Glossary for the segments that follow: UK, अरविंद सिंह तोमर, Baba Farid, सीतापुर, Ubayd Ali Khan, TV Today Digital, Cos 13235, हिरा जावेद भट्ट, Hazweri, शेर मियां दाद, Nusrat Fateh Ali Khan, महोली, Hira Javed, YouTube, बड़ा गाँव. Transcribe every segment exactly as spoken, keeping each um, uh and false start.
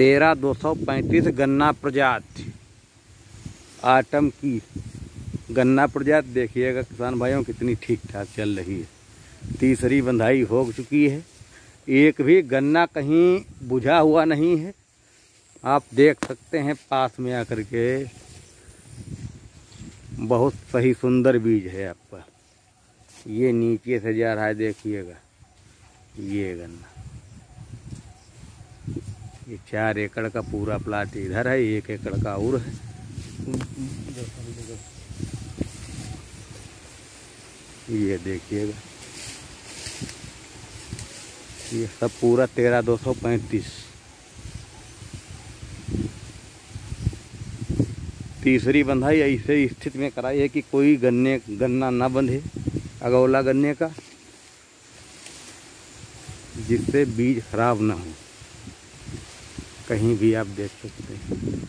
तेरह दो सौ पैंतीस गन्ना प्रजाति आटम की गन्ना प्रजाति। देखिएगा किसान भाइयों कितनी ठीक ठाक चल रही है। तीसरी बंधाई हो चुकी है, एक भी गन्ना कहीं बुझा हुआ नहीं है। आप देख सकते हैं पास में आकर के, बहुत सही सुंदर बीज है आपका। ये नीचे से जा रहा है, देखिएगा ये गन्ना। ये चार एकड़ का पूरा प्लाट इधर है, एक एकड़ का और है। ये देखिएगा ये सब पूरा तेरह दो सौ पैंतीस। तीसरी बंधाई ऐसे स्थिति में कराई है कि कोई गन्ने गन्ना ना बंधे अगौला गन्ने का, जिससे बीज खराब ना हो। कहीं भी आप देख सकते हैं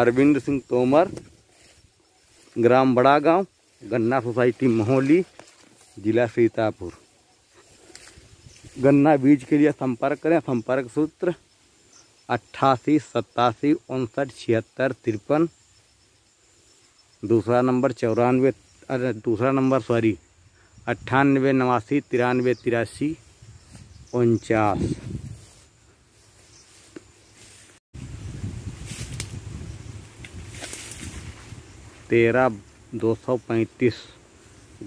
अरविंद सिंह तोमर, ग्राम बड़ा गाँव, गन्ना सोसाइटी महोली, जिला सीतापुर। गन्ना बीज के लिए संपर्क करें। संपर्क सूत्र अट्ठासी सत्तासी उनसठ छिहत्तर तिरपन। दूसरा नंबर चौरानवे अरे दूसरा नंबर सॉरी अट्ठानवे नवासी तिरानवे तिरासी उनचास। तेरह दो सौ पैंतीस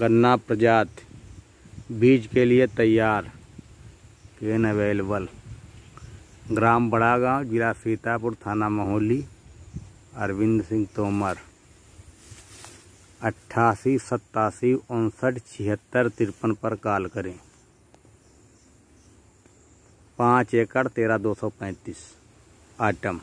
गन्ना प्रजाति बीज के लिए तैयार एन अवेलेबल। ग्राम बड़ा गाँव, जिला सीतापुर, थाना महोली, अरविंद सिंह तोमर। अट्ठासी सत्तासी उनसठ छिहत्तर तिरपन पर कॉल करें। पाँच एकड़ तेरह दो सौ पैंतीस आटम।